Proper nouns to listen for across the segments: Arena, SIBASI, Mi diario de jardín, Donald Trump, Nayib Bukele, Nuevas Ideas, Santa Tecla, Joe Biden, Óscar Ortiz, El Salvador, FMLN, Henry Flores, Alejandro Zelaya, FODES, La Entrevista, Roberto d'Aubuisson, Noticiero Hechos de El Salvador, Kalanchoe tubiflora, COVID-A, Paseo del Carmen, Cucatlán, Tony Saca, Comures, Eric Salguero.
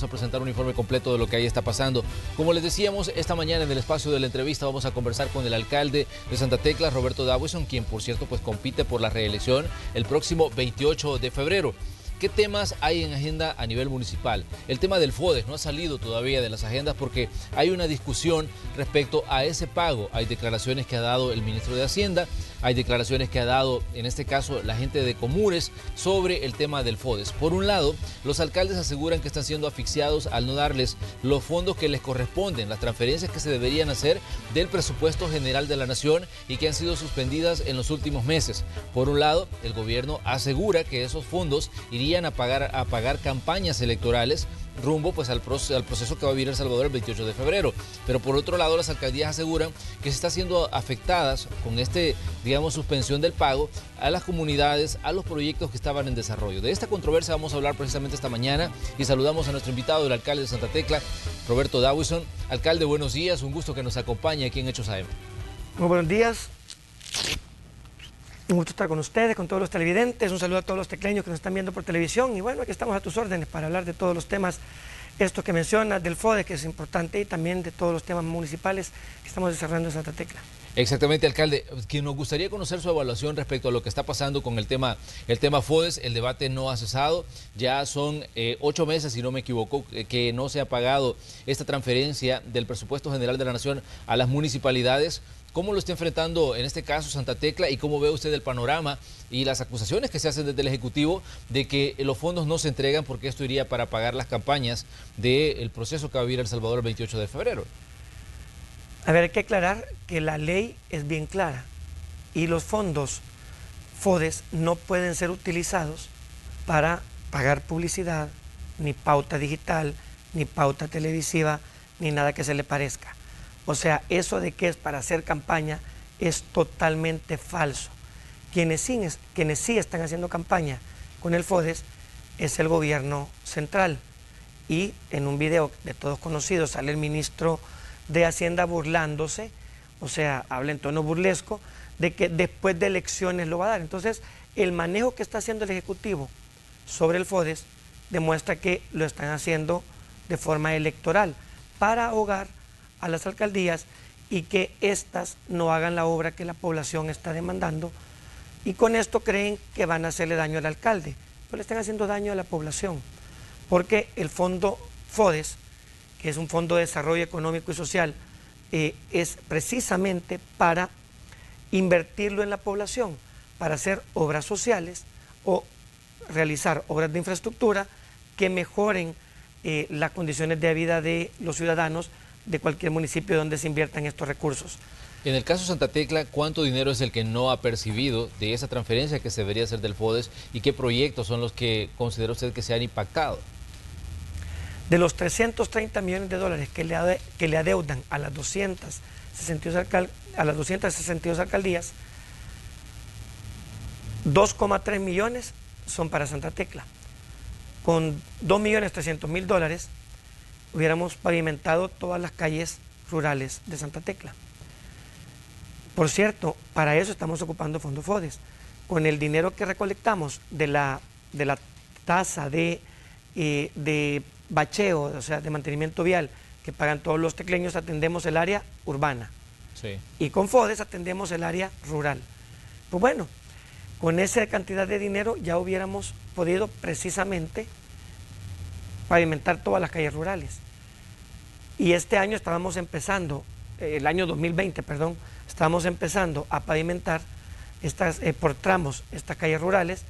vamos a presentar un informe completo de lo que ahí está pasando. Como les decíamos, esta mañana en el espacio de La Entrevista vamos a conversar con el alcalde de Santa Tecla, Roberto d'Aubuisson, quien por cierto pues compite por la reelección el próximo 28 de febrero. ¿Qué temas hay en agenda a nivel municipal? El tema del FODES no ha salido todavía de las agendas porque hay una discusión respecto a ese pago. Hay declaraciones que ha dado el ministro de Hacienda, hay declaraciones que ha dado, en este caso, la gente de Comures sobre el tema del FODES. Por un lado, los alcaldes aseguran que están siendo asfixiados al no darles los fondos que les corresponden, las transferencias que se deberían hacer del presupuesto general de la nación y que han sido suspendidas en los últimos meses. Por un lado, el gobierno asegura que esos fondos irían a pagar campañas electorales rumbo pues al proceso que va a vivir El Salvador el 28 de febrero. Pero por otro lado, las alcaldías aseguran que se está siendo afectadas con digamos, suspensión del pago a las comunidades, a los proyectos que estaban en desarrollo. De esta controversia vamos a hablar precisamente esta mañana y saludamos a nuestro invitado, el alcalde de Santa Tecla, Roberto d'Aubuisson. Alcalde, buenos días, un gusto que nos acompañe aquí en Hechos AM. Muy buenos días. Un gusto estar con ustedes, con todos los televidentes, un saludo a todos los tecleños que nos están viendo por televisión y bueno, aquí estamos a tus órdenes para hablar de todos los temas, estos que mencionas, del FODES, que es importante, y también de todos los temas municipales que estamos desarrollando en Santa Tecla. Exactamente, alcalde, que nos gustaría conocer su evaluación respecto a lo que está pasando con el tema FODES. El debate no ha cesado, ya son 8 meses, si no me equivoco, que no se ha pagado esta transferencia del presupuesto general de la nación a las municipalidades. ¿Cómo lo está enfrentando en este caso Santa Tecla y cómo ve usted el panorama y las acusaciones que se hacen desde el Ejecutivo de que los fondos no se entregan porque esto iría para pagar las campañas del proceso que va a vivir El Salvador el 28 de febrero? A ver, hay que aclarar que la ley es bien clara y los fondos FODES no pueden ser utilizados para pagar publicidad, ni pauta digital, ni pauta televisiva, ni nada que se le parezca. O sea, eso de que es para hacer campaña es totalmente falso. Quienes sí están haciendo campaña con el FODES es el gobierno central. Y en un video de todos conocidos sale el ministro de Hacienda burlándose, o sea, habla en tono burlesco, de que después de elecciones lo va a dar. Entonces, el manejo que está haciendo el Ejecutivo sobre el FODES demuestra que lo están haciendo de forma electoral para ahogar a las alcaldías y que éstas no hagan la obra que la población está demandando, y con esto creen que van a hacerle daño al alcalde, pero le están haciendo daño a la población, porque el fondo FODES, que es un fondo de desarrollo económico y social, es precisamente para invertirlo en la población, para hacer obras sociales o realizar obras de infraestructura que mejoren las condiciones de vida de los ciudadanos de cualquier municipio donde se inviertan estos recursos. En el caso de Santa Tecla, ¿cuánto dinero es el que no ha percibido de esa transferencia que se debería hacer del FODES y qué proyectos son los que considera usted que se han impactado? De los 330 millones de dólares que le adeudan a las 262 alcaldías, 2,3 millones son para Santa Tecla. Con 2.300.000 dólares hubiéramos pavimentado todas las calles rurales de Santa Tecla. Por cierto, para eso estamos ocupando fondos FODES. Con el dinero que recolectamos de la tasa de bacheo, o sea, de mantenimiento vial, que pagan todos los tecleños, atendemos el área urbana. Sí. Y con FODES atendemos el área rural. Pues bueno, con esa cantidad de dinero ya hubiéramos podido precisamente pavimentar todas las calles rurales. Y este año estábamos empezando, el año 2020, perdón, estábamos empezando a pavimentar por tramos estas calles rurales,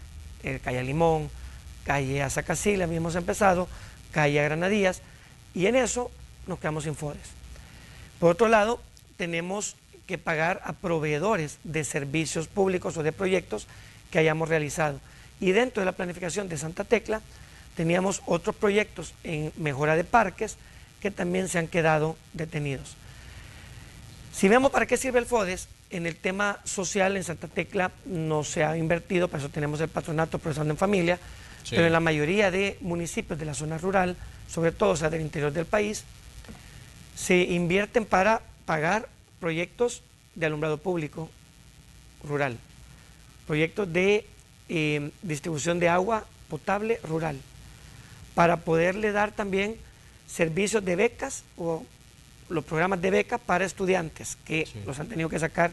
calle Limón, calle Azacacil, habíamos empezado, calle Granadillas, y en eso nos quedamos sin FODES. Por otro lado, tenemos que pagar a proveedores de servicios públicos o de proyectos que hayamos realizado. Y dentro de la planificación de Santa Tecla, teníamos otros proyectos en mejora de parques que también se han quedado detenidos. Si vemos para qué sirve el FODES, en el tema social en Santa Tecla no se ha invertido, por eso tenemos el patronato Progresando en Familia, sí, pero en la mayoría de municipios de la zona rural, sobre todo, o sea, del interior del país, se invierten para pagar proyectos de alumbrado público rural, proyectos de distribución de agua potable rural, para poderle dar también servicios de becas o los programas de becas para estudiantes que los han tenido que sacar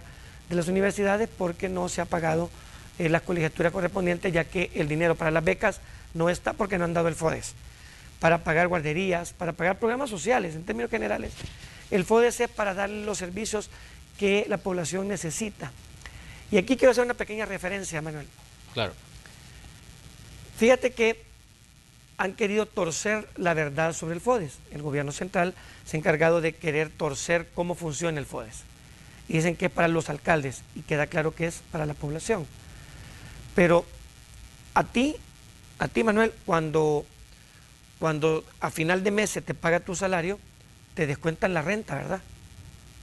de las universidades porque no se ha pagado las colegiaturas correspondientes, ya que el dinero para las becas no está porque no han dado el FODES, para pagar guarderías, para pagar programas sociales en términos generales. El FODES es para darle los servicios que la población necesita. Y aquí quiero hacer una pequeña referencia, Manuel. Claro. Fíjate que han querido torcer la verdad sobre el FODES. El gobierno central se ha encargado de querer torcer cómo funciona el FODES. Y dicen que es para los alcaldes, y queda claro que es para la población. Pero a ti Manuel, cuando a final de mes se te paga tu salario, te descuentan la renta, ¿verdad?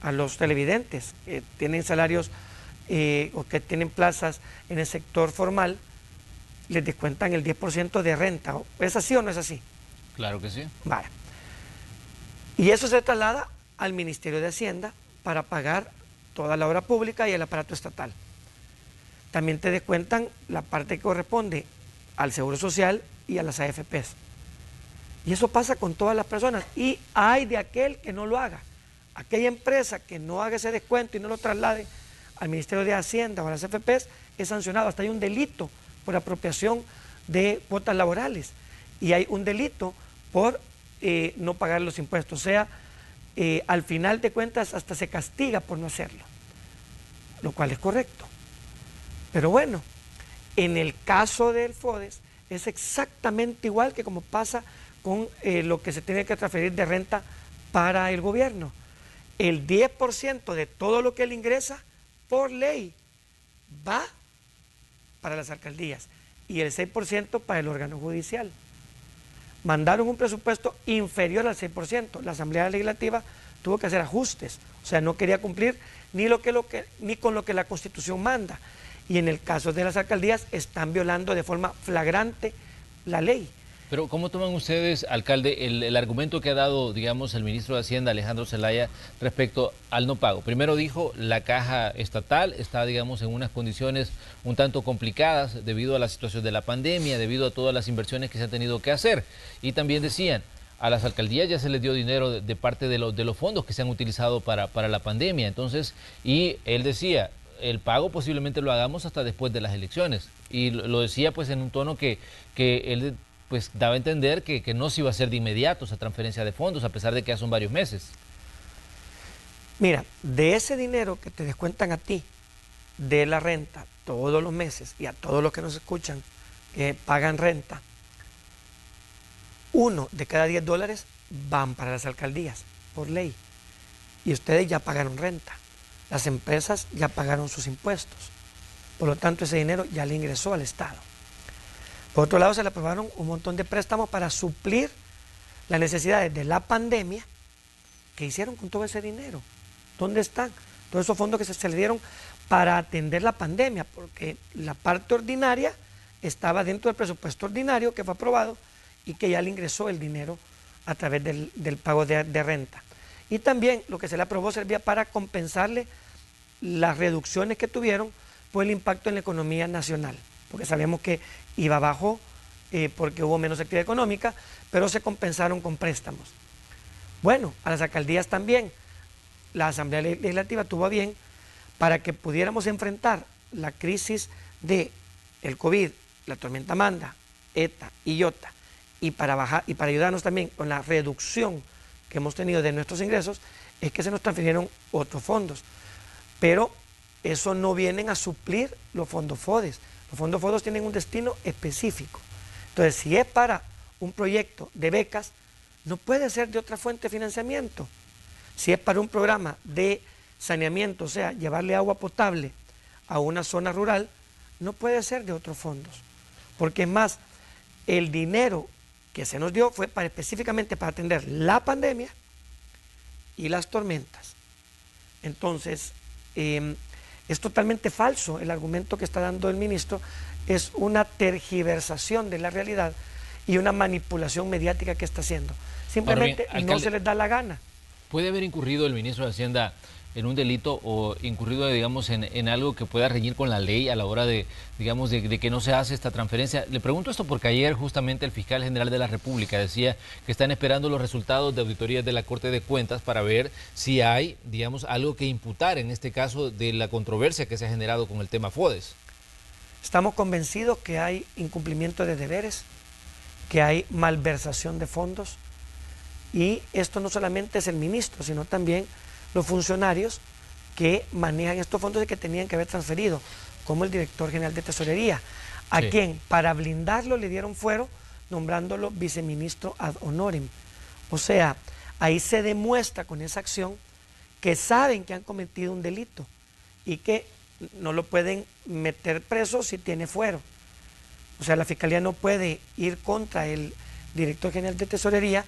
A los televidentes que tienen salarios o que tienen plazas en el sector formal, les descuentan el 10% de renta. ¿Es así o no es así? Claro que sí. Vale. Y eso se traslada al Ministerio de Hacienda para pagar toda la obra pública y el aparato estatal. También te descuentan la parte que corresponde al Seguro Social y a las AFPs. Y eso pasa con todas las personas. Y hay de aquel que no lo haga. Aquella empresa que no haga ese descuento y no lo traslade al Ministerio de Hacienda o a las AFPs es sancionado. Hasta hay un delito por apropiación de cuotas laborales. Y hay un delito por no pagar los impuestos. O sea, al final de cuentas hasta se castiga por no hacerlo. Lo cual es correcto. Pero bueno, en el caso del FODES es exactamente igual que como pasa con lo que se tiene que transferir de renta para el gobierno. El 10% de todo lo que él ingresa por ley va para las alcaldías y el 6% para el órgano judicial. Mandaron un presupuesto inferior al 6%. La Asamblea Legislativa tuvo que hacer ajustes, o sea, no quería cumplir ni con lo que la Constitución manda. Y en el caso de las alcaldías están violando de forma flagrante la ley. Pero ¿cómo toman ustedes, alcalde, el argumento que ha dado, digamos, el ministro de Hacienda, Alejandro Zelaya, respecto al no pago? Primero dijo, la caja estatal está, digamos, en unas condiciones un tanto complicadas debido a la situación de la pandemia, debido a todas las inversiones que se han tenido que hacer. Y también decían, a las alcaldías ya se les dio dinero de parte de los fondos que se han utilizado para la pandemia. Entonces, y él decía, el pago posiblemente lo hagamos hasta después de las elecciones. Y lo decía, pues, en un tono que él pues daba a entender que no se iba a hacer de inmediato esa transferencia de fondos, a pesar de que ya son varios meses. Mira, de ese dinero que te descuentan a ti, de la renta, todos los meses, y a todos los que nos escuchan, que pagan renta, 1 de cada 10 dólares van para las alcaldías, por ley. Y ustedes ya pagaron renta, las empresas ya pagaron sus impuestos, por lo tanto ese dinero ya le ingresó al Estado. Por otro lado, se le aprobaron un montón de préstamos para suplir las necesidades de la pandemia. ¿Qué hicieron con todo ese dinero? ¿Dónde están? Todos esos fondos que se le dieron para atender la pandemia, porque la parte ordinaria estaba dentro del presupuesto ordinario que fue aprobado y que ya le ingresó el dinero a través del pago de renta. Y también lo que se le aprobó servía para compensarle las reducciones que tuvieron por el impacto en la economía nacional, porque sabíamos que iba abajo porque hubo menos actividad económica, pero se compensaron con préstamos. Bueno, a las alcaldías también. La Asamblea Legislativa tuvo a bien, para que pudiéramos enfrentar la crisis del COVID, la tormenta Manda, ETA y Iota, y para ayudarnos también con la reducción que hemos tenido de nuestros ingresos, es que se nos transfirieron otros fondos. Pero eso no vienen a suplir los fondos FODES. Los fondos FODES tienen un destino específico. Entonces, si es para un proyecto de becas, no puede ser de otra fuente de financiamiento. Si es para un programa de saneamiento, o sea, llevarle agua potable a una zona rural, no puede ser de otros fondos. Porque es más, el dinero que se nos dio fue para específicamente para atender la pandemia y las tormentas. Entonces, es totalmente falso el argumento que está dando el ministro, es una tergiversación de la realidad y una manipulación mediática que está haciendo. Simplemente, ahora bien, alcalde, no se les da la gana. ¿Puede haber incurrido el ministro de Hacienda en un delito o incurrido, digamos, en algo que pueda reñir con la ley a la hora de, digamos, de que no se hace esta transferencia? Le pregunto esto porque ayer justamente el fiscal general de la República decía que están esperando los resultados de auditorías de la Corte de Cuentas para ver si hay, digamos, algo que imputar en este caso de la controversia que se ha generado con el tema FODES. Estamos convencidos que hay incumplimiento de deberes, que hay malversación de fondos, y esto no solamente es el ministro, sino también los funcionarios que manejan estos fondos y que tenían que haber transferido, como el director general de Tesorería, a quien para blindarlo le dieron fuero nombrándolo viceministro ad honorem. O sea, ahí se demuestra con esa acción que saben que han cometido un delito y que no lo pueden meter preso si tiene fuero. O sea, la Fiscalía no puede ir contra el director general de Tesorería.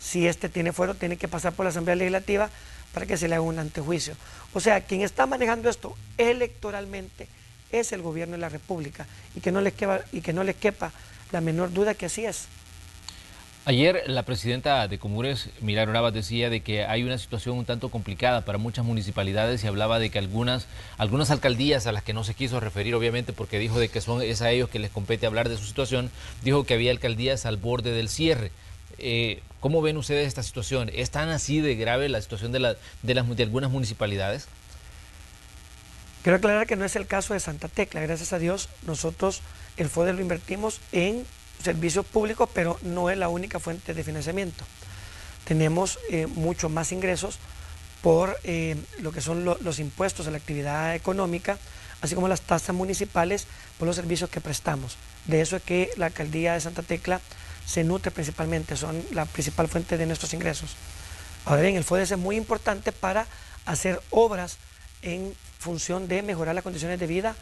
Si este tiene fuero, tiene que pasar por la Asamblea Legislativa para que se le haga un antejuicio. O sea, quien está manejando esto electoralmente es el gobierno de la República, y que no les quepa, la menor duda que así es. Ayer la presidenta de Comures, Milagro Navas, decía de que hay una situación un tanto complicada para muchas municipalidades, y hablaba de que algunas alcaldías a las que no se quiso referir, obviamente, porque dijo de que es a ellos que les compete hablar de su situación, dijo que había alcaldías al borde del cierre. ¿Cómo ven ustedes esta situación? ¿Es tan así de grave la situación de algunas municipalidades? Quiero aclarar que no es el caso de Santa Tecla. Gracias a Dios, nosotros el FODES lo invertimos en servicios públicos, pero no es la única fuente de financiamiento. Tenemos mucho más ingresos por lo que son los impuestos a la actividad económica, así como las tasas municipales por los servicios que prestamos. De eso es que la alcaldía de Santa Tecla se nutre principalmente, son la principal fuente de nuestros ingresos. Ahora bien, el FODES es muy importante para hacer obras en función de mejorar las condiciones de vida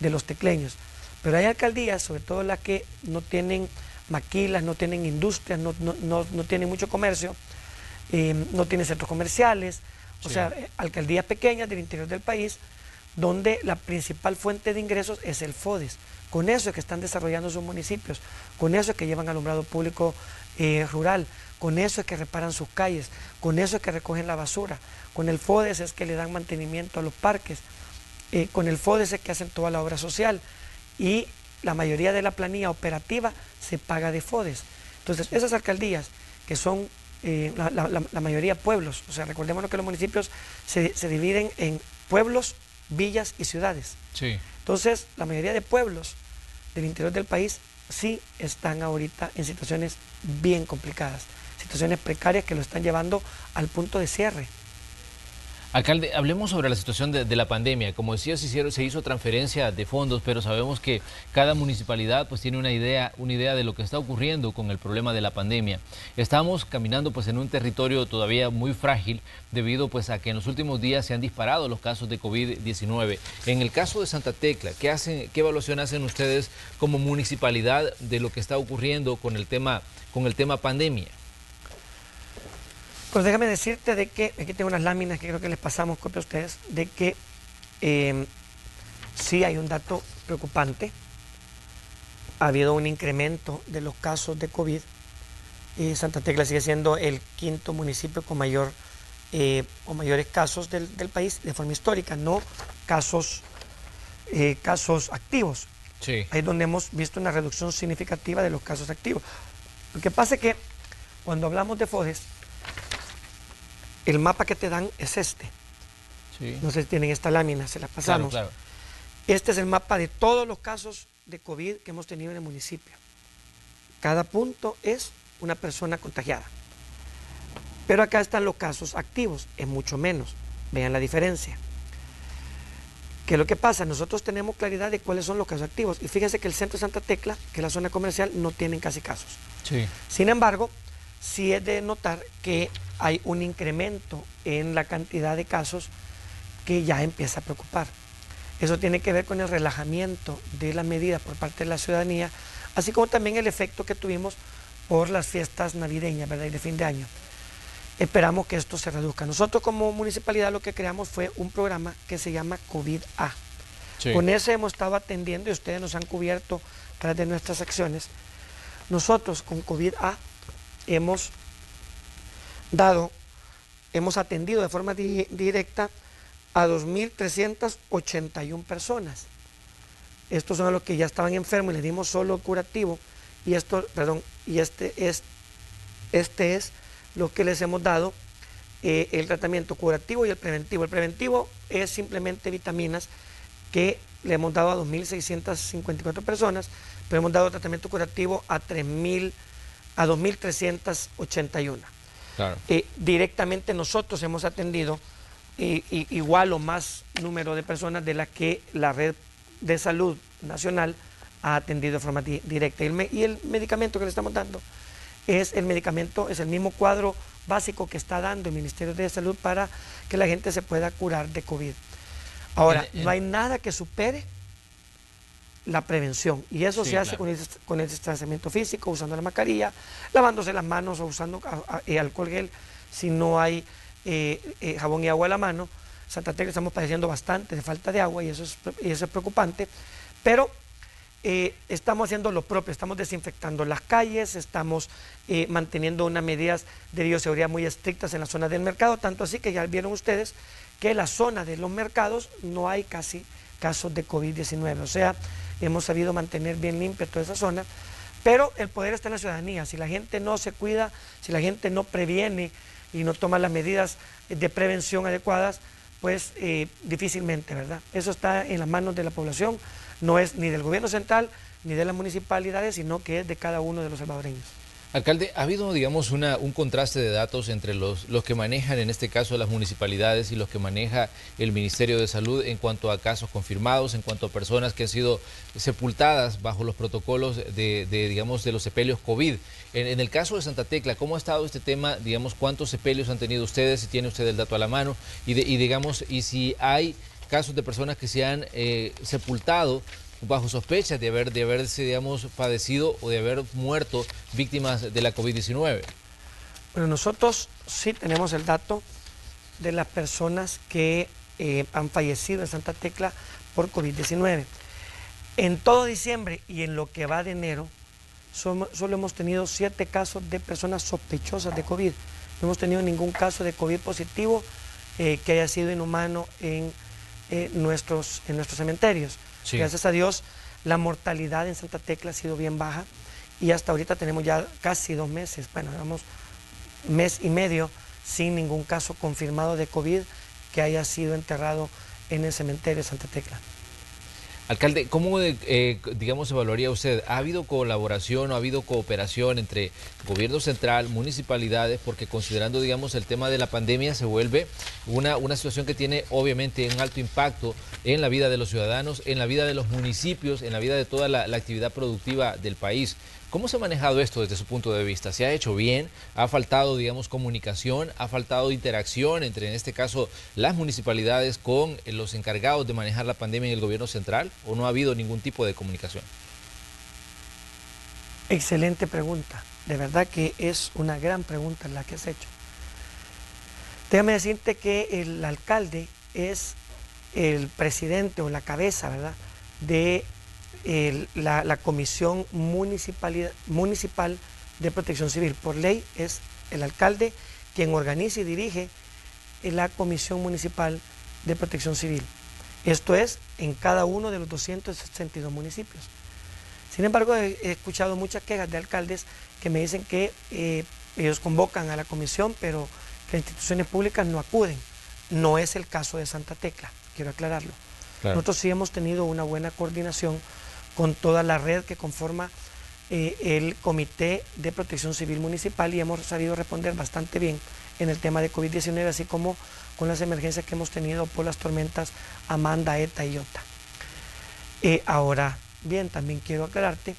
de los tecleños. Pero hay alcaldías, sobre todo las que no tienen maquilas, no tienen industrias, no tienen mucho comercio, no tienen centros comerciales, o sea, alcaldías pequeñas del interior del país, donde la principal fuente de ingresos es el FODES. Con eso es que están desarrollando sus municipios, con eso es que llevan alumbrado público rural, con eso es que reparan sus calles, con eso es que recogen la basura, con el FODES es que le dan mantenimiento a los parques, con el FODES es que hacen toda la obra social, y la mayoría de la planilla operativa se paga de FODES. Entonces, esas alcaldías que son la mayoría pueblos, o sea, recordémonos que los municipios se dividen en pueblos, villas y ciudades. Sí. Entonces, la mayoría de pueblos del interior del país sí están ahorita en situaciones bien complicadas, situaciones precarias que lo están llevando al punto de cierre. Alcalde, hablemos sobre la situación de la pandemia. Como decía, se hizo transferencia de fondos, pero sabemos que cada municipalidad pues tiene una idea de lo que está ocurriendo con el problema de la pandemia. Estamos caminando pues en un territorio todavía muy frágil debido pues a que en los últimos días se han disparado los casos de COVID-19. En el caso de Santa Tecla, ¿qué evaluación hacen ustedes como municipalidad de lo que está ocurriendo con el tema pandemia? Pues déjame decirte de que, aquí tengo unas láminas que creo que les pasamos copia a ustedes, de que sí hay un dato preocupante. Ha habido un incremento de los casos de COVID. Santa Tecla sigue siendo el quinto municipio con mayores casos del país de forma histórica, no casos activos. Sí. Ahí es donde hemos visto una reducción significativa de los casos activos. Lo que pasa es que cuando hablamos de FODES, el mapa que te dan es este. Sí. No sé si tienen esta lámina, se la pasamos. Claro, claro. Este es el mapa de todos los casos de COVID que hemos tenido en el municipio. Cada punto es una persona contagiada. Pero acá están los casos activos, es mucho menos. Vean la diferencia. ¿Qué es lo que pasa? Nosotros tenemos claridad de cuáles son los casos activos. Y fíjense que el centro de Santa Tecla, que es la zona comercial, no tienen casi casos. Sí. Sin embargo, sí es de notar que hay un incremento en la cantidad de casos que ya empieza a preocupar. Eso tiene que ver con el relajamiento de las medidas por parte de la ciudadanía, así como también el efecto que tuvimos por las fiestas navideñas, ¿verdad?, y de fin de año. Esperamos que esto se reduzca. Nosotros como municipalidad lo que creamos fue un programa que se llama COVID-A. Sí. Con ese hemos estado atendiendo y ustedes nos han cubierto tras de nuestras acciones. Nosotros con COVID-A hemos atendido de forma directa a 2.381 personas. Estos son los que ya estaban enfermos y les dimos solo curativo. Y esto, perdón, y este es lo que les hemos dado, el tratamiento curativo y el preventivo. El preventivo es simplemente vitaminas que le hemos dado a 2.654 personas, pero hemos dado tratamiento curativo a 2.381. Claro. Directamente nosotros hemos atendido igual o más número de personas de las que la red de salud nacional ha atendido de forma directa. Y el medicamento que le estamos dando es el medicamento, es el mismo cuadro básico que está dando el Ministerio de Salud para que la gente se pueda curar de COVID. Ahora, no hay nada que supere la prevención, y eso sí, se hace, claro, con el distanciamiento físico, usando la mascarilla, lavándose las manos o usando alcohol gel si no hay jabón y agua a la mano. Santa Tecla estamos padeciendo bastante de falta de agua, y eso es preocupante, pero estamos haciendo lo propio, estamos desinfectando las calles, estamos manteniendo unas medidas de bioseguridad muy estrictas en las zonas del mercado, tanto así que ya vieron ustedes que en las zonas de los mercados no hay casi casos de COVID-19, o sea, hemos sabido mantener bien limpia toda esa zona, pero el poder está en la ciudadanía. Si la gente no se cuida, si la gente no previene y no toma las medidas de prevención adecuadas, pues difícilmente, ¿verdad? Eso está en las manos de la población, no es ni del gobierno central ni de las municipalidades, sino que es de cada uno de los salvadoreños. Alcalde, ha habido, digamos, un contraste de datos entre los que manejan, en este caso, las municipalidades y los que maneja el Ministerio de Salud en cuanto a casos confirmados, en cuanto a personas que han sido sepultadas bajo los protocolos de los sepelios COVID. En el caso de Santa Tecla, ¿cómo ha estado este tema? Digamos, ¿cuántos sepelios han tenido ustedes? Si tiene usted el dato a la mano, y si hay casos de personas que se han sepultado bajo sospecha de haberse, digamos, padecido o de haber muerto víctimas de la COVID-19. Bueno, nosotros sí tenemos el dato de las personas que han fallecido en Santa Tecla por COVID-19. En todo diciembre y en lo que va de enero, solo hemos tenido 7 casos de personas sospechosas de COVID. No hemos tenido ningún caso de COVID positivo que haya sido inhumano en nuestros cementerios. Sí. Gracias a Dios, la mortalidad en Santa Tecla ha sido bien baja, y hasta ahorita tenemos ya casi 2 meses, bueno, digamos, 1,5 meses sin ningún caso confirmado de COVID que haya sido enterrado en el cementerio de Santa Tecla. Alcalde, ¿cómo, digamos, evaluaría usted? ¿Ha habido colaboración o ha habido cooperación entre gobierno central, municipalidades? Porque considerando, digamos, el tema de la pandemia se vuelve una situación que tiene obviamente un alto impacto en la vida de los ciudadanos, en la vida de los municipios, en la vida de toda la actividad productiva del país. ¿Cómo se ha manejado esto desde su punto de vista? ¿Se ha hecho bien? ¿Ha faltado, digamos, comunicación? ¿Ha faltado interacción entre, en este caso, las municipalidades con los encargados de manejar la pandemia en el gobierno central? ¿O no ha habido ningún tipo de comunicación? Excelente pregunta. De verdad que es una gran pregunta la que has hecho. Déjame decirte que el alcalde es el presidente o la cabeza, ¿verdad?, de la Comisión Municipal de Protección Civil. Por ley es el alcalde quien organiza y dirige la Comisión Municipal de Protección Civil. Esto es en cada uno de los 262 municipios. Sin embargo, he escuchado muchas quejas de alcaldes que me dicen que ellos convocan a la comisión, pero que las instituciones públicas no acuden. No es el caso de Santa Tecla, quiero aclararlo. Claro. Nosotros sí hemos tenido una buena coordinación con toda la red que conforma el Comité de Protección Civil Municipal, y hemos sabido responder bastante bien en el tema de COVID-19, así como con las emergencias que hemos tenido por las tormentas Amanda, Eta y Iota. Ahora bien, también quiero aclararte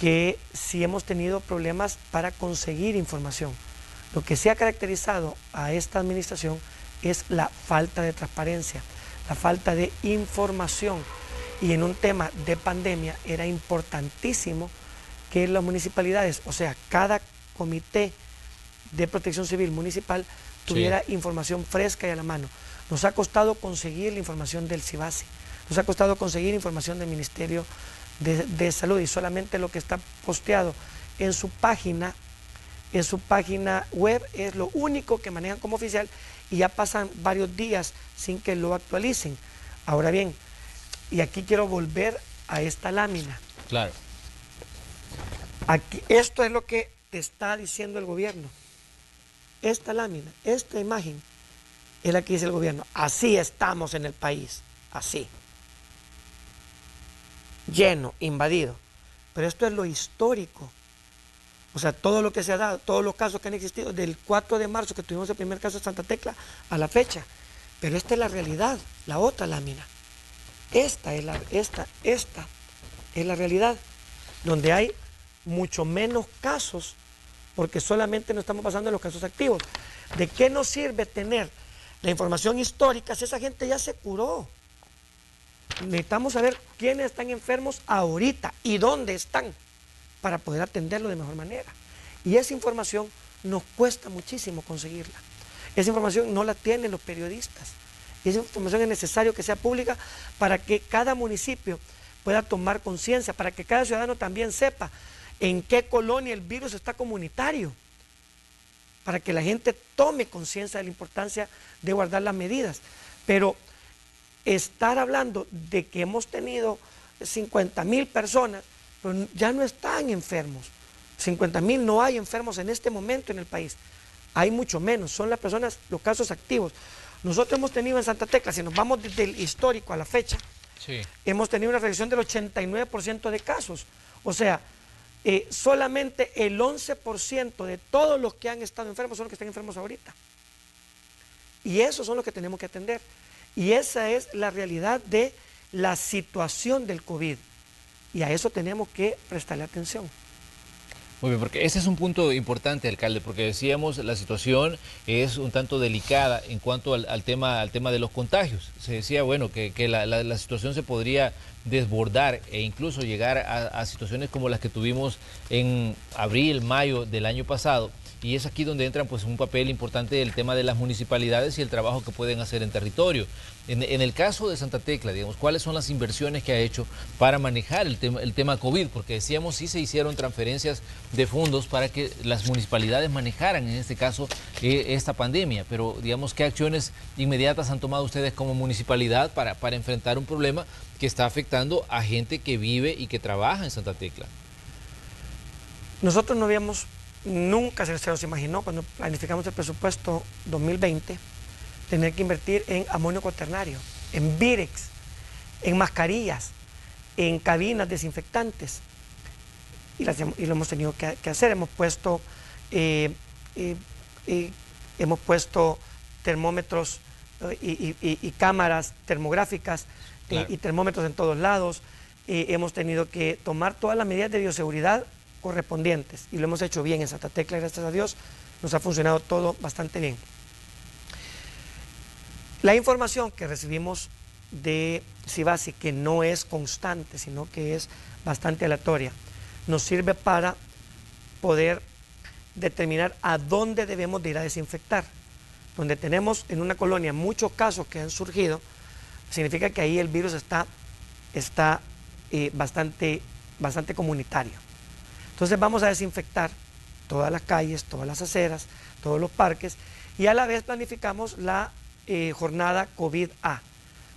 que sí hemos tenido problemas para conseguir información. Lo que sí ha caracterizado a esta administración es la falta de transparencia, la falta de información. Y en un tema de pandemia era importantísimo que las municipalidades, o sea, cada comité de protección civil municipal tuviera, sí, información fresca y a la mano. Nos ha costado conseguir la información del SIBASI, nos ha costado conseguir información del Ministerio de Salud, y solamente lo que está posteado en su página en su página web, es lo único que manejan como oficial y ya pasan varios días sin que lo actualicen. Ahora bien, y aquí quiero volver a esta lámina. Claro. Aquí, esto es lo que te está diciendo el gobierno. Esta lámina, esta imagen es la que dice el gobierno. Así estamos en el país, así. Lleno, invadido. Pero esto es lo histórico. O sea, todo lo que se ha dado, todos los casos que han existido, del 4 de marzo que tuvimos el primer caso de Santa Tecla a la fecha. Pero esta es la realidad, la otra lámina. Esta es la realidad, donde hay mucho menos casos, porque solamente nos estamos pasando en los casos activos. ¿De qué nos sirve tener la información histórica si esa gente ya se curó? Necesitamos saber quiénes están enfermos ahorita y dónde están para poder atenderlo de mejor manera. Y esa información nos cuesta muchísimo conseguirla. Esa información no la tienen los periodistas. Y esa información es necesario que sea pública para que cada municipio pueda tomar conciencia, para que cada ciudadano también sepa en qué colonia el virus está comunitario, para que la gente tome conciencia de la importancia de guardar las medidas. Pero estar hablando de que hemos tenido 50,000 personas, pero ya no están enfermos. 50,000 no hay enfermos en este momento en el país. Hay mucho menos, son las personas, los casos activos. Nosotros hemos tenido en Santa Tecla, si nos vamos desde el histórico a la fecha, sí, hemos tenido una reducción del 89% de casos. O sea, solamente el 11% de todos los que han estado enfermos son los que están enfermos ahorita. Y esos son los que tenemos que atender. Y esa es la realidad de la situación del COVID. Y a eso tenemos que prestarle atención. Muy bien, porque ese es un punto importante, alcalde, porque decíamos la situación es un tanto delicada en cuanto al tema de los contagios. Se decía, bueno, que la situación se podría desbordar e incluso llegar a situaciones como las que tuvimos en abril, mayo del año pasado. Y es aquí donde entran pues un papel importante el tema de las municipalidades y el trabajo que pueden hacer en territorio. En el caso de Santa Tecla, digamos, ¿cuáles son las inversiones que ha hecho para manejar el tema COVID? Porque decíamos, sí se hicieron transferencias de fondos para que las municipalidades manejaran, en este caso, esta pandemia. Pero, digamos, ¿qué acciones inmediatas han tomado ustedes como municipalidad para enfrentar un problema que está afectando a gente que vive y que trabaja en Santa Tecla? Nosotros no habíamos... Nunca se nos imaginó, cuando planificamos el presupuesto 2020, tener que invertir en amonio cuaternario, en vírex, en mascarillas, en cabinas desinfectantes. Y lo hemos tenido que hacer. Hemos puesto termómetros y cámaras termográficas, claro, y termómetros en todos lados. Hemos tenido que tomar todas las medidas de bioseguridad correspondientes, y lo hemos hecho bien en Santa Tecla, gracias a Dios, nos ha funcionado todo bastante bien. La información que recibimos de SIBASI, que no es constante, sino que es bastante aleatoria, nos sirve para poder determinar a dónde debemos de ir a desinfectar. Donde tenemos en una colonia muchos casos que han surgido, significa que ahí el virus está bastante comunitario. Entonces vamos a desinfectar todas las calles, todas las aceras, todos los parques, y a la vez planificamos la jornada COVID-A.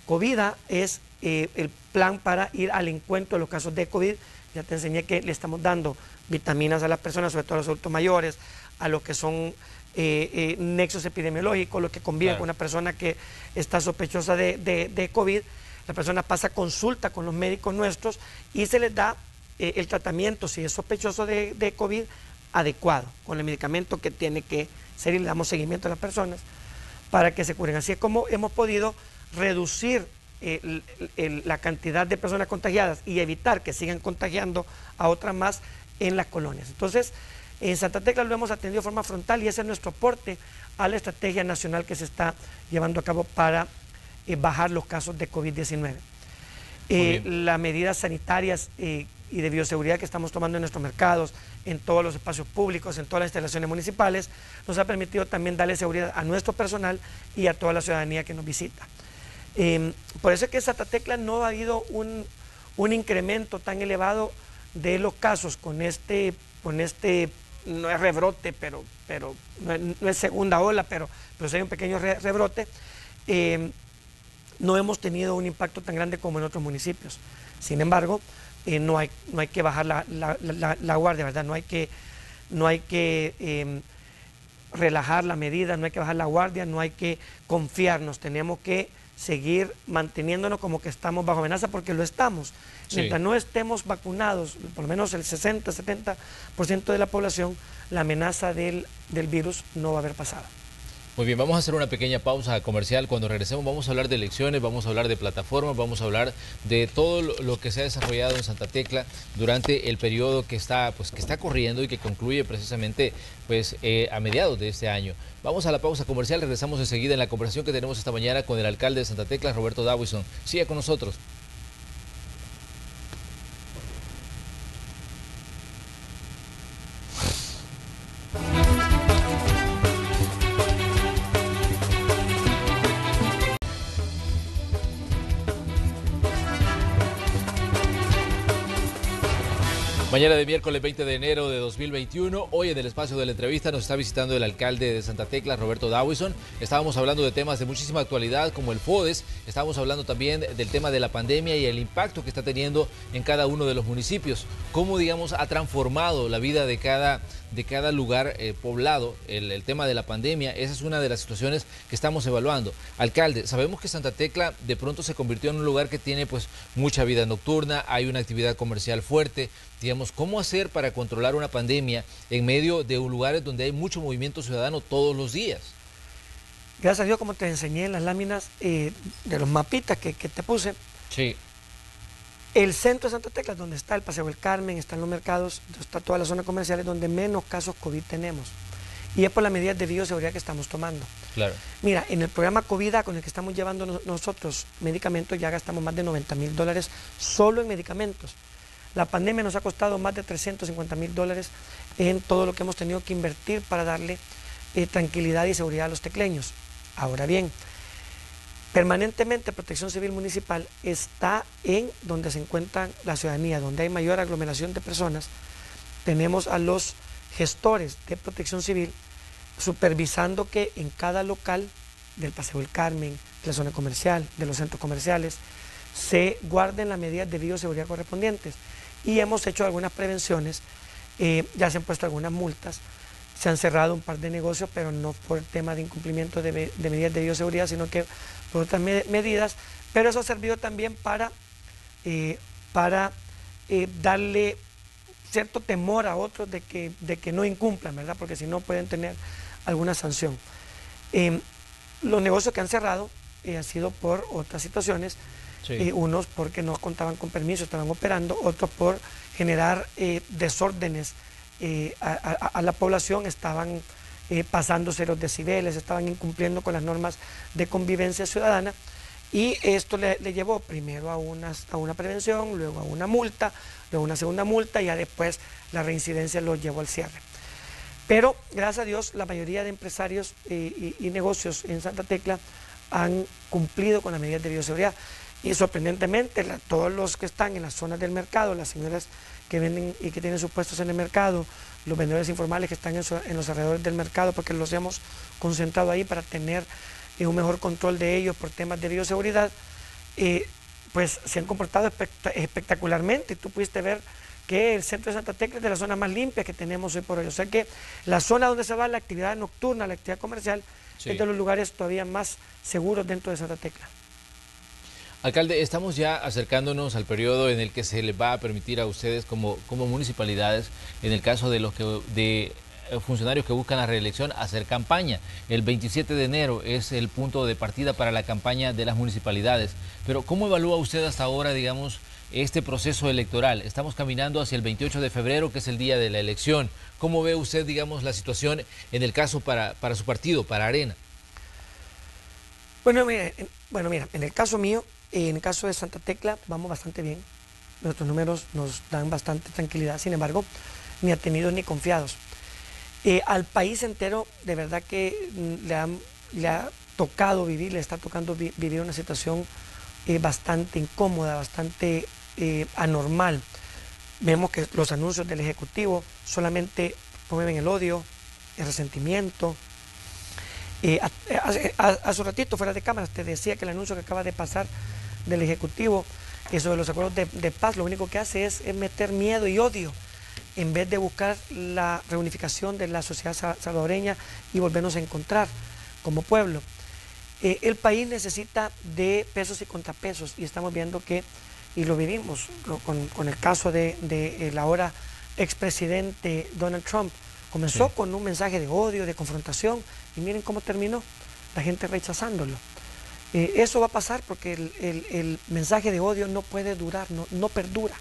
COVID-A es el plan para ir al encuentro de los casos de COVID. Ya te enseñé que le estamos dando vitaminas a las personas, sobre todo a los adultos mayores, a los que son nexos epidemiológicos, los que conviven, claro, con una persona que está sospechosa de COVID. La persona pasa consulta con los médicos nuestros y se les da el tratamiento, si es sospechoso de COVID, adecuado, con el medicamento que tiene que ser, y le damos seguimiento a las personas para que se curen. Así es como hemos podido reducir la cantidad de personas contagiadas y evitar que sigan contagiando a otras más en las colonias. Entonces, en Santa Tecla lo hemos atendido de forma frontal y ese es nuestro aporte a la estrategia nacional que se está llevando a cabo para bajar los casos de COVID-19. Las medidas sanitarias y de bioseguridad que estamos tomando en nuestros mercados, en todos los espacios públicos, en todas las instalaciones municipales, nos ha permitido también darle seguridad a nuestro personal y a toda la ciudadanía que nos visita. Por eso es que en Santa Tecla no ha habido un incremento tan elevado de los casos con este no es rebrote, pero no es segunda ola, pero sí hay un pequeño rebrote, no hemos tenido un impacto tan grande como en otros municipios. Sin embargo, no hay que bajar la guardia, ¿verdad? No hay que relajar la medida, no hay que bajar la guardia, no hay que confiarnos, tenemos que seguir manteniéndonos como que estamos bajo amenaza, porque lo estamos. Sí. Mientras no estemos vacunados, por lo menos el 60-70% de la población, la amenaza del virus no va a haber pasado. Muy bien, vamos a hacer una pequeña pausa comercial. Cuando regresemos vamos a hablar de elecciones, vamos a hablar de plataformas, vamos a hablar de todo lo que se ha desarrollado en Santa Tecla durante el periodo que está corriendo y que concluye precisamente a mediados de este año. Vamos a la pausa comercial, regresamos enseguida en la conversación que tenemos esta mañana con el alcalde de Santa Tecla, Roberto d'Aubuisson. Siga con nosotros. Mañana de miércoles 20 de enero de 2021, hoy en el espacio de la entrevista nos está visitando el alcalde de Santa Tecla, Roberto d'Aubuisson. Estábamos hablando de temas de muchísima actualidad como el FODES, estábamos hablando también del tema de la pandemia y el impacto que está teniendo en cada uno de los municipios. Cómo, digamos, ha transformado la vida de cada lugar poblado el tema de la pandemia. Esa es una de las situaciones que estamos evaluando. Alcalde, sabemos que Santa Tecla de pronto se convirtió en un lugar que tiene mucha vida nocturna, hay una actividad comercial fuerte. Digamos, ¿cómo hacer para controlar una pandemia en medio de lugares donde hay mucho movimiento ciudadano todos los días? Gracias a Dios, como te enseñé en las láminas de los mapitas que te puse. Sí. El centro de Santa Tecla, donde está el Paseo del Carmen, están los mercados, está toda la zona comercial, donde menos casos COVID tenemos. Y es por las medidas de bioseguridad que estamos tomando. Claro. Mira, en el programa COVID-A con el que estamos llevando nosotros medicamentos, ya gastamos más de $90,000 solo en medicamentos. La pandemia nos ha costado más de $350,000 en todo lo que hemos tenido que invertir para darle tranquilidad y seguridad a los tecleños. Ahora bien, permanentemente Protección Civil Municipal está en donde se encuentra la ciudadanía, donde hay mayor aglomeración de personas. Tenemos a los gestores de Protección Civil supervisando que en cada local del Paseo del Carmen, de la zona comercial, de los centros comerciales, se guarden las medidas de bioseguridad correspondientes. Y hemos hecho algunas prevenciones, ya se han puesto algunas multas, se han cerrado un par de negocios, pero no por el tema de incumplimiento de medidas de bioseguridad, sino que por otras medidas, pero eso ha servido también para darle cierto temor a otros de que no incumplan, ¿verdad? Porque si no pueden tener alguna sanción. Los negocios que han cerrado han sido por otras situaciones. Sí. Unos porque no contaban con permiso, estaban operando, otros por generar desórdenes a la población, estaban pasándose los decibeles, estaban incumpliendo con las normas de convivencia ciudadana, y esto le llevó primero a una prevención, luego a una multa, luego a una segunda multa, y ya después la reincidencia lo llevó al cierre. Pero gracias a Dios la mayoría de empresarios y negocios en Santa Tecla han cumplido con las medidas de bioseguridad. Y sorprendentemente, todos los que están en las zonas del mercado, las señoras que venden y que tienen sus puestos en el mercado, los vendedores informales que están en los alrededores del mercado, porque los hemos concentrado ahí para tener un mejor control de ellos por temas de bioseguridad, pues se han comportado espectacularmente. Tú pudiste ver que el centro de Santa Tecla es de las zonas más limpias que tenemos hoy por hoy. O sea que la zona donde se va la actividad nocturna, la actividad comercial, sí, es de los lugares todavía más seguros dentro de Santa Tecla. Alcalde, estamos ya acercándonos al periodo en el que se les va a permitir a ustedes como municipalidades, en el caso de los de funcionarios que buscan la reelección, hacer campaña. El 27 de enero es el punto de partida para la campaña de las municipalidades. Pero ¿cómo evalúa usted hasta ahora, digamos, este proceso electoral? Estamos caminando hacia el 28 de febrero, que es el día de la elección. ¿Cómo ve usted, digamos, la situación en el caso para su partido, para Arena? Bueno, mira, en el caso mío, en el caso de Santa Tecla vamos bastante bien, nuestros números nos dan bastante tranquilidad, sin embargo, ni atenidos ni confiados. Al país entero de verdad que le ha tocado vivir, le está tocando vivir una situación bastante incómoda, bastante anormal. Vemos que los anuncios del Ejecutivo solamente promueven el odio, el resentimiento. Hace un ratito, fuera de cámaras, te decía que el anuncio que acaba de pasar del Ejecutivo sobre los acuerdos de paz, lo único que hace es meter miedo y odio, en vez de buscar la reunificación de la sociedad salvadoreña y volvernos a encontrar como pueblo. El país necesita de pesos y contrapesos, y estamos viendo que, y lo vivimos con el caso de el ahora expresidente Donald Trump. Comenzó con un mensaje de odio, de confrontación, y miren cómo terminó, la gente rechazándolo. Eso va a pasar porque el mensaje de odio no puede durar, no perdura.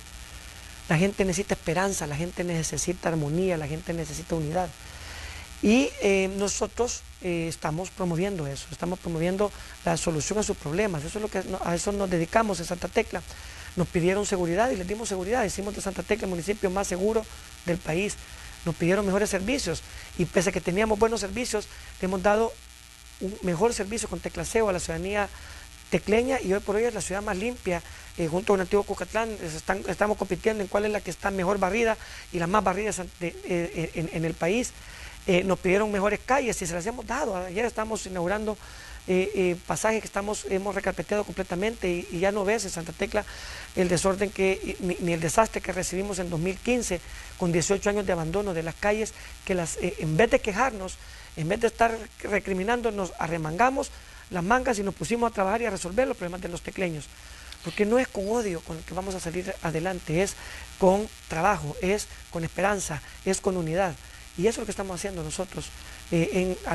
La gente necesita esperanza, la gente necesita armonía, la gente necesita unidad. Y nosotros estamos promoviendo eso, estamos promoviendo la solución a sus problemas. Eso es lo que a eso nos dedicamos en Santa Tecla. Nos pidieron seguridad y les dimos seguridad. Hicimos de Santa Tecla el municipio más seguro del país. Nos pidieron mejores servicios y pese a que teníamos buenos servicios, le hemos dado un mejor servicio con teclaseo a la ciudadanía tecleña, y hoy por hoy es la ciudad más limpia. Junto a un antiguo Cucatlán estamos compitiendo en cuál es la que está mejor barrida, y las más barridas en el país. Nos pidieron mejores calles y se las hemos dado. Ayer estamos inaugurando pasajes que hemos recarpeteado completamente, y ya no ves en Santa Tecla el desorden ni el desastre que recibimos en 2015 con 18 años de abandono de las calles, que en vez de quejarnos, en vez de estar recriminando, nos arremangamos las mangas y nos pusimos a trabajar y a resolver los problemas de los tecleños, porque no es con odio con el que vamos a salir adelante, es con trabajo, es con esperanza, es con unidad. Y eso es lo que estamos haciendo nosotros en la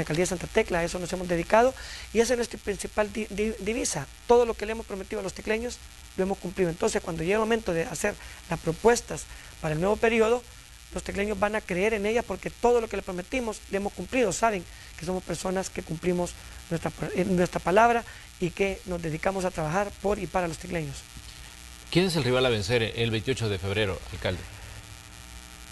alcaldía de Santa Tecla. A eso nos hemos dedicado, y esa es nuestra principal divisa. Todo lo que le hemos prometido a los tecleños lo hemos cumplido. Entonces, cuando llegue el momento de hacer las propuestas para el nuevo periodo, los tecleños van a creer en ellas, porque todo lo que le prometimos le hemos cumplido. Saben que somos personas que cumplimos nuestra palabra y que nos dedicamos a trabajar por y para los tecleños. ¿Quién es el rival a vencer el 28 de febrero, alcalde?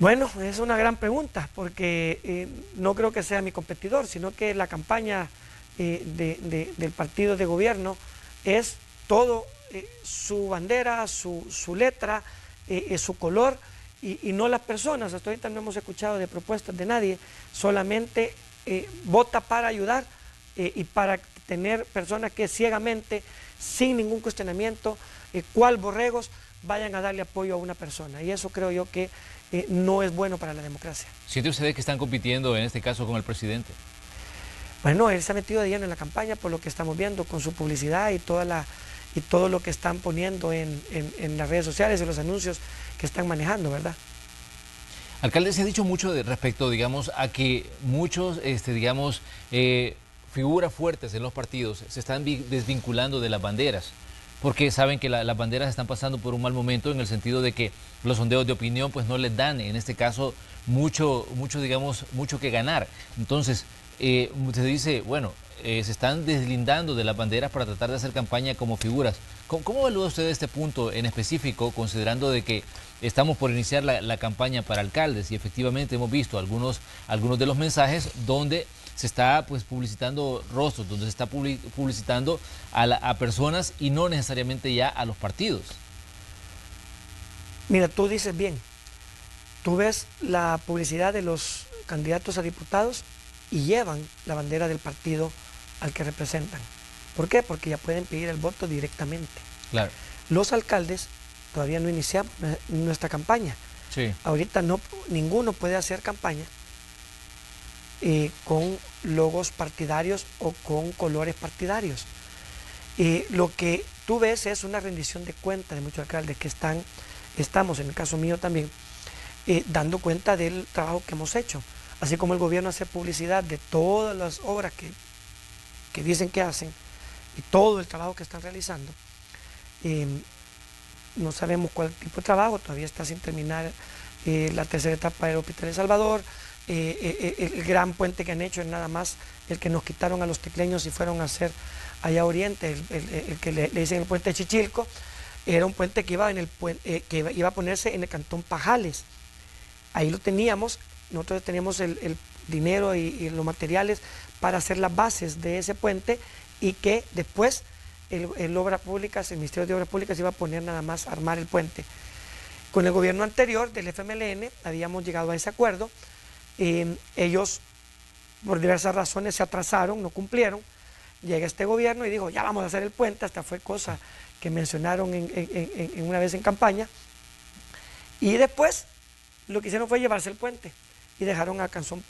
Bueno, es una gran pregunta, porque no creo que sea mi competidor, sino que la campaña del partido de gobierno es todo su bandera, su letra, su color, y no las personas. Hasta ahorita no hemos escuchado de propuestas de nadie, solamente vota para ayudar y para tener personas que ciegamente, sin ningún cuestionamiento, cual borregos, vayan a darle apoyo a una persona. Y eso creo yo que no es bueno para la democracia. ¿Siente ustedes que están compitiendo en este caso con el presidente? Bueno, él se ha metido de lleno en la campaña, por lo que estamos viendo con su publicidad y todo lo que están poniendo en las redes sociales y los anuncios que están manejando, ¿verdad? Alcalde, se ha dicho mucho respecto, digamos, a que muchos, figuras fuertes en los partidos se están desvinculando de las banderas, porque saben que las banderas están pasando por un mal momento, en el sentido de que los sondeos de opinión pues no les dan, en este caso, mucho que ganar. Entonces, usted dice, bueno, se están deslindando de las banderas para tratar de hacer campaña como figuras. ¿Cómo evalúa usted este punto en específico, considerando de que estamos por iniciar la campaña para alcaldes, y efectivamente hemos visto algunos de los mensajes donde se está pues publicitando rostros, donde se está publicitando a personas y no necesariamente ya a los partidos? Mira, tú dices bien, tú ves la publicidad de los candidatos a diputados y llevan la bandera del partido al que representan. ¿Por qué? Porque ya pueden pedir el voto directamente. Claro. Los alcaldes todavía no iniciamos nuestra campaña. Sí. Ahorita ninguno puede hacer campaña con logos partidarios o con colores partidarios. Lo que tú ves es una rendición de cuenta de muchos alcaldes que estamos, en el caso mío también, dando cuenta del trabajo que hemos hecho. Así como el gobierno hace publicidad de todas las obras que dicen que hacen y todo el trabajo que están realizando, no sabemos cuál tipo de trabajo, todavía está sin terminar la tercera etapa del Hospital El Salvador. El gran puente que han hecho es nada más el que nos quitaron a los tecleños y fueron a hacer allá a Oriente, el que le dicen el puente de Chichilco. Era un puente que iba a ponerse en el cantón Pajales. Ahí lo teníamos, nosotros teníamos el dinero y los materiales para hacer las bases de ese puente, y que después el Ministerio de Obras Públicas iba a poner nada más a armar el puente. Con el gobierno anterior del FMLN habíamos llegado a ese acuerdo. Ellos por diversas razones se atrasaron, no cumplieron. Llega este gobierno y dijo, ya vamos a hacer el puente, hasta fue cosa que mencionaron una vez en campaña. Y después lo que hicieron fue llevarse el puente y dejaron al cantón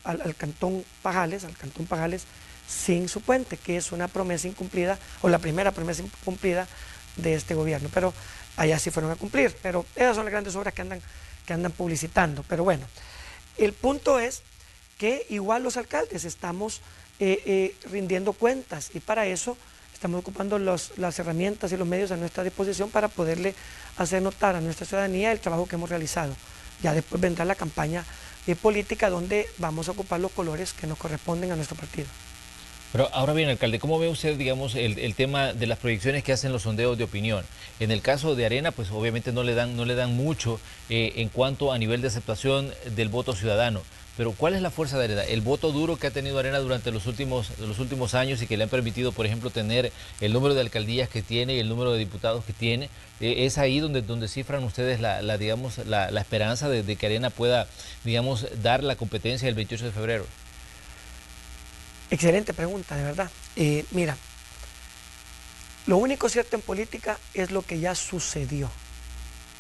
Pajales sin su puente, que es una promesa incumplida, o la primera promesa incumplida de este gobierno. Pero allá sí fueron a cumplir, pero esas son las grandes obras que andan publicitando. Pero bueno, el punto es que igual los alcaldes estamos rindiendo cuentas, y para eso estamos ocupando las herramientas y los medios a nuestra disposición para poderle hacer notar a nuestra ciudadanía el trabajo que hemos realizado. Ya después vendrá la campaña política, donde vamos a ocupar los colores que nos corresponden a nuestro partido. Pero ahora bien, alcalde, ¿cómo ve usted, digamos, el tema de las proyecciones que hacen los sondeos de opinión? En el caso de Arena, pues obviamente no le dan mucho en cuanto a nivel de aceptación del voto ciudadano. Pero ¿cuál es la fuerza de Arena? El voto duro que ha tenido Arena durante los últimos años y que le han permitido, por ejemplo, tener el número de alcaldías que tiene y el número de diputados que tiene. ¿Es ahí donde cifran ustedes la esperanza de que Arena pueda, digamos, dar la competencia el 28 de febrero? Excelente pregunta, de verdad. Mira, lo único cierto en política es lo que ya sucedió.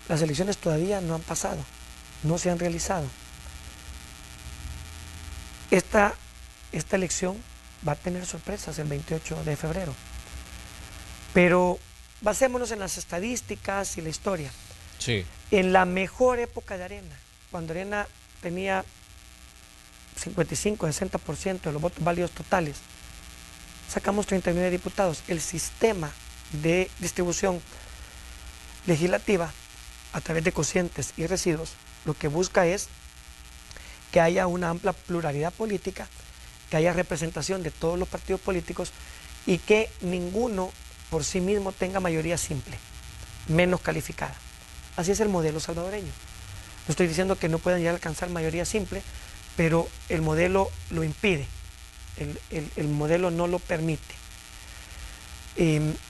Las elecciones todavía no han pasado, no se han realizado. Esta elección va a tener sorpresas el 28 de febrero. Pero basémonos en las estadísticas y la historia. Sí. En la mejor época de Arena, cuando Arena tenía 55, 60% de los votos válidos totales, sacamos 39 diputados. El sistema de distribución legislativa, a través de cocientes y residuos, lo que busca es que haya una amplia pluralidad política, que haya representación de todos los partidos políticos y que ninguno por sí mismo tenga mayoría simple, menos calificada. Así es el modelo salvadoreño. No estoy diciendo que no puedan ya alcanzar mayoría simple, pero el modelo lo impide, el modelo no lo permite.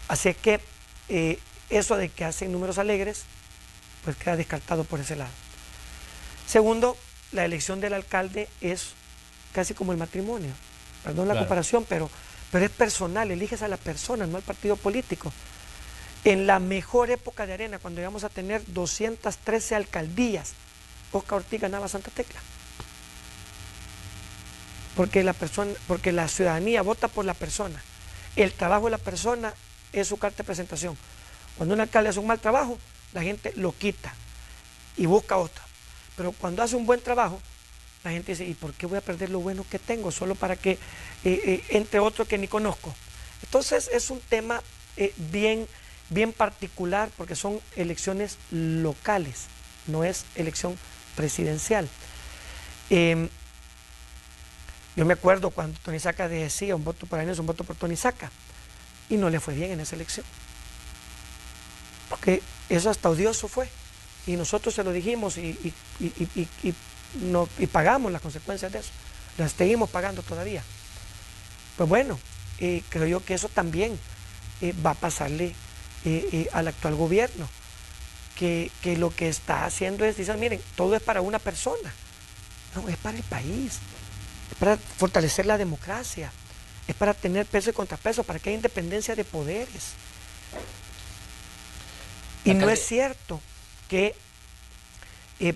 Así es que eso de que hacen números alegres, pues queda descartado por ese lado. Segundo, la elección del alcalde es casi como el matrimonio, perdón la comparación, pero es personal, eliges a la persona, no al partido político. En la mejor época de Arena, cuando íbamos a tener 213 alcaldías, Óscar Ortiz ganaba Santa Tecla. Porque la ciudadanía vota por la persona. El trabajo de la persona es su carta de presentación. Cuando un alcalde hace un mal trabajo, la gente lo quita y busca otro. Pero cuando hace un buen trabajo, la gente dice, ¿y por qué voy a perder lo bueno que tengo solo para que entre otro que ni conozco? Entonces es un tema bien particular, porque son elecciones locales, no es elección presidencial. Yo me acuerdo cuando Tony Saca decía, un voto para él es un voto por Tony Saca, y no le fue bien en esa elección. Porque eso hasta odioso fue. Y nosotros se lo dijimos y pagamos las consecuencias de eso. Las seguimos pagando todavía. Pues bueno, creo yo que eso también va a pasarle al actual gobierno, que lo que está haciendo es, dicen, miren, todo es para una persona. No, es para el país, es para fortalecer la democracia, es para tener peso y contrapeso, para que haya independencia de poderes. Y no es cierto que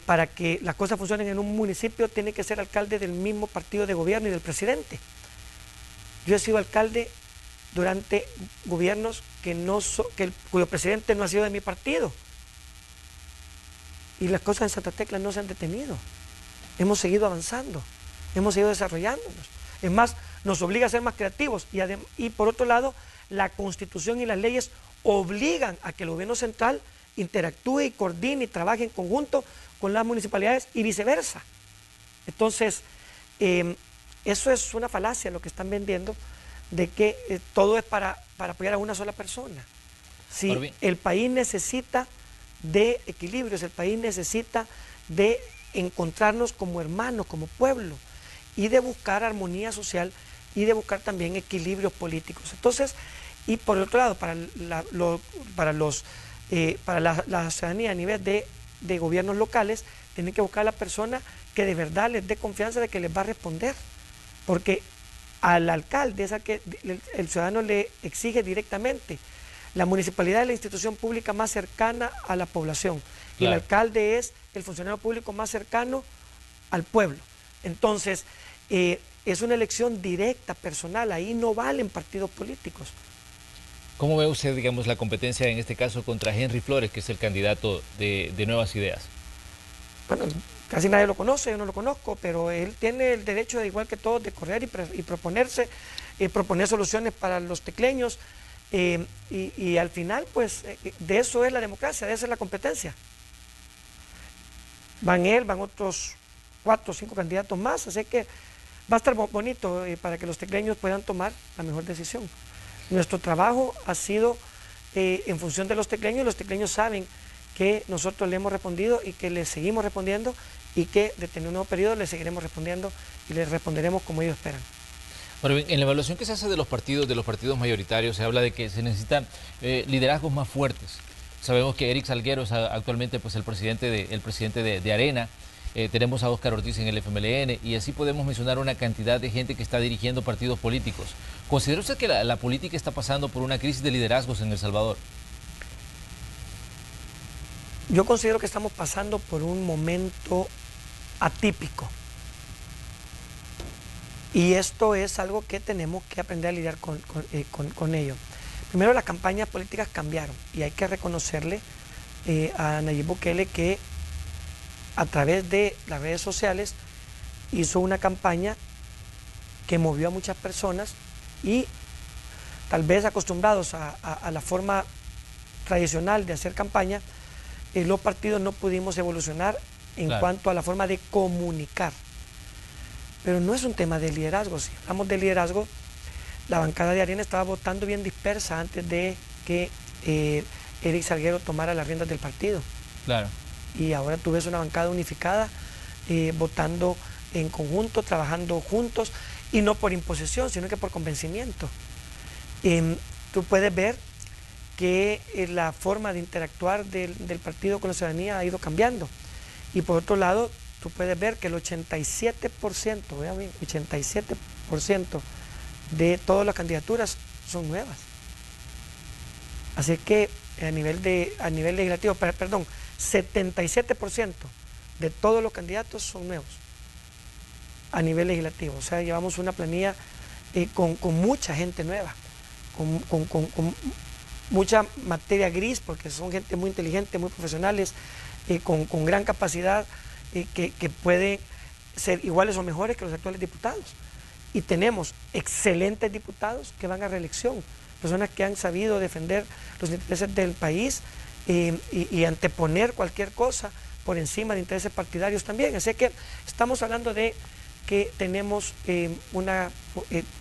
para que las cosas funcionen en un municipio tiene que ser alcalde del mismo partido de gobierno y del presidente. Yo he sido alcalde durante gobiernos cuyo presidente no ha sido de mi partido. Y las cosas en Santa Tecla no se han detenido. Hemos seguido avanzando, hemos seguido desarrollándonos. Es más, nos obliga a ser más creativos. Y por otro lado, la Constitución y las leyes obligan a que el gobierno central interactúe y coordine y trabaje en conjunto con las municipalidades y viceversa. Entonces, eso es una falacia lo que están vendiendo, de que todo es para apoyar a una sola persona. Si el país necesita de equilibrios, el país necesita de encontrarnos como hermanos, como pueblo, y de buscar armonía social y de buscar también equilibrios políticos. Entonces, y por otro lado, para la ciudadanía a nivel de gobiernos locales, tienen que buscar a la persona que de verdad les dé confianza de que les va a responder, porque al alcalde es a que el ciudadano le exige directamente. La municipalidad es la institución pública más cercana a la población, y el alcalde es el funcionario público más cercano al pueblo. Entonces, es una elección directa, personal, ahí no valen partidos políticos. ¿Cómo ve usted, digamos, la competencia en este caso contra Henry Flores, que es el candidato de Nuevas Ideas? Bueno, casi nadie lo conoce, yo no lo conozco, pero él tiene el derecho, igual que todos, de correr y proponerse, proponer soluciones para los tecleños, y al final, pues, de eso es la democracia, de eso es la competencia. Van él, van otros 4 o 5 candidatos más, así que va a estar bonito para que los tecleños puedan tomar la mejor decisión. Nuestro trabajo ha sido en función de los tecleños, y los tecleños saben que nosotros le hemos respondido y que le seguimos respondiendo, y que de tener un nuevo periodo le seguiremos respondiendo y les responderemos como ellos esperan. Bueno, en la evaluación que se hace de los partidos mayoritarios, se habla de que se necesitan liderazgos más fuertes. Sabemos que Eric Salguero es actualmente, pues, el presidente de Arena. Tenemos a Óscar Ortiz en el FMLN, y así podemos mencionar una cantidad de gente que está dirigiendo partidos políticos. ¿Considera usted que la política está pasando por una crisis de liderazgos en El Salvador? Yo considero que estamos pasando por un momento atípico, y esto es algo que tenemos que aprender a lidiar con ello. Primero, las campañas políticas cambiaron, y hay que reconocerle a Nayib Bukele que a través de las redes sociales hizo una campaña que movió a muchas personas, y tal vez acostumbrados a la forma tradicional de hacer campaña, los partidos no pudimos evolucionar en cuanto a la forma de comunicar. Pero no es un tema de liderazgo. Si hablamos de liderazgo, la bancada de Arena estaba votando bien dispersa antes de que Eric Salguero tomara las riendas del partido. Claro. Y ahora tú ves una bancada unificada, votando en conjunto, trabajando juntos, y no por imposición, sino que por convencimiento. Tú puedes ver que la forma de interactuar del partido con la ciudadanía ha ido cambiando. Y por otro lado, tú puedes ver que el 87%, vean bien, 87% de todas las candidaturas son nuevas. Así que a nivel legislativo, perdón, 77% de todos los candidatos son nuevos a nivel legislativo. O sea, llevamos una planilla con mucha gente nueva, con mucha materia gris, porque son gente muy inteligente, muy profesionales, con gran capacidad, que puede ser iguales o mejores que los actuales diputados. Y tenemos excelentes diputados que van a reelección, personas que han sabido defender los intereses del país, y anteponer cualquier cosa por encima de intereses partidarios también. Así que estamos hablando de que tenemos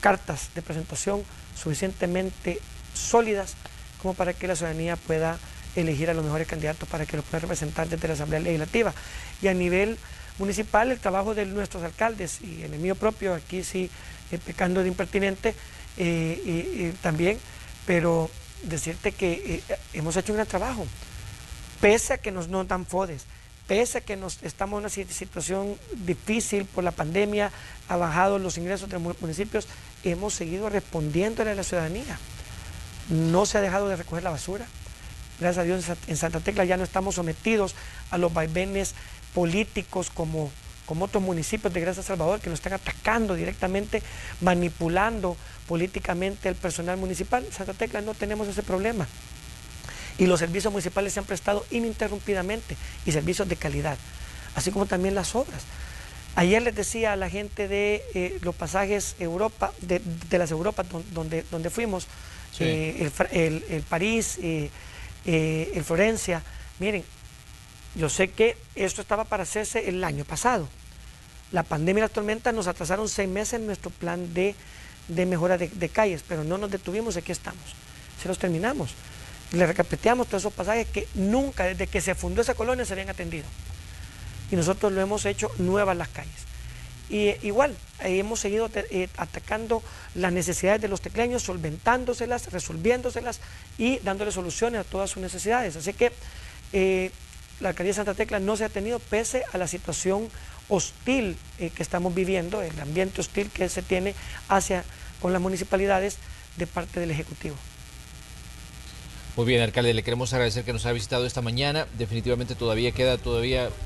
cartas de presentación suficientemente sólidas como para que la ciudadanía pueda elegir a los mejores candidatos para que los pueda representar desde la Asamblea Legislativa. Y a nivel municipal, el trabajo de nuestros alcaldes, y en el mío propio, aquí sí, pecando de impertinente, también, pero decirte que hemos hecho un gran trabajo, pese a que nos dan FODES, pese a que estamos en una situación difícil por la pandemia, ha bajado los ingresos de los municipios, hemos seguido respondiéndole a la ciudadanía. No se ha dejado de recoger la basura. Gracias a Dios, en Santa Tecla ya no estamos sometidos a los vaivenes políticos como otros municipios de Gran Salvador, que nos están atacando directamente, manipulando políticamente al personal municipal. En Santa Tecla no tenemos ese problema. Y los servicios municipales se han prestado ininterrumpidamente, y servicios de calidad, así como también las obras. Ayer les decía a la gente de los pasajes Europa, de las Europas donde fuimos, sí, el París, el Florencia. Miren, yo sé que esto estaba para hacerse el año pasado. La pandemia y la tormenta nos atrasaron 6 meses en nuestro plan de mejora de calles, pero no nos detuvimos, aquí estamos. Se los terminamos. Le recapeteamos todos esos pasajes que nunca, desde que se fundó esa colonia, se habían atendido. Y nosotros lo hemos hecho nuevas las calles. Y igual, hemos seguido atacando las necesidades de los tecleños, solventándoselas, resolviéndoselas y dándole soluciones a todas sus necesidades. Así que la alcaldía de Santa Tecla no se ha tenido pese a la situación hostil que estamos viviendo, el ambiente hostil que se tiene hacia con las municipalidades de parte del Ejecutivo. Muy bien, alcalde, le queremos agradecer que nos ha visitado esta mañana. Definitivamente todavía queda,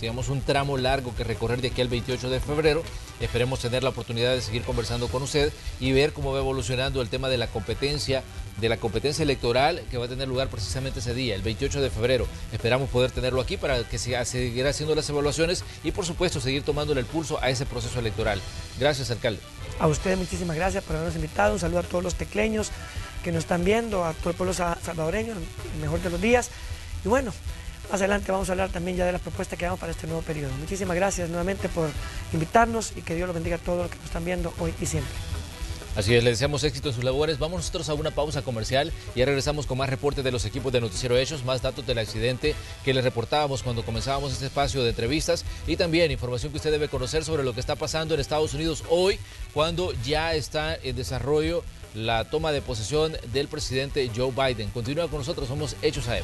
digamos, un tramo largo que recorrer de aquí al 28 de febrero. Esperemos tener la oportunidad de seguir conversando con usted y ver cómo va evolucionando el tema de la competencia electoral que va a tener lugar precisamente ese día, el 28 de febrero. Esperamos poder tenerlo aquí para que se seguirá haciendo las evaluaciones y, por supuesto, seguir tomándole el pulso a ese proceso electoral. Gracias, alcalde. A ustedes muchísimas gracias por habernos invitado. Un saludo a todos los tecleños que nos están viendo, a todo el pueblo salvadoreño, el mejor de los días. Y bueno, más adelante vamos a hablar también ya de las propuestas que damos para este nuevo periodo. Muchísimas gracias nuevamente por invitarnos y que Dios los bendiga a todos los que nos están viendo hoy y siempre. Así es, les deseamos éxito en sus labores. Vamos nosotros a una pausa comercial y ya regresamos con más reportes de los equipos de Noticiero Hechos, más datos del accidente que les reportábamos cuando comenzábamos este espacio de entrevistas y también información que usted debe conocer sobre lo que está pasando en Estados Unidos hoy, cuando ya está en desarrollo la toma de posesión del presidente Joe Biden. Continúa con nosotros, somos Hechos AM.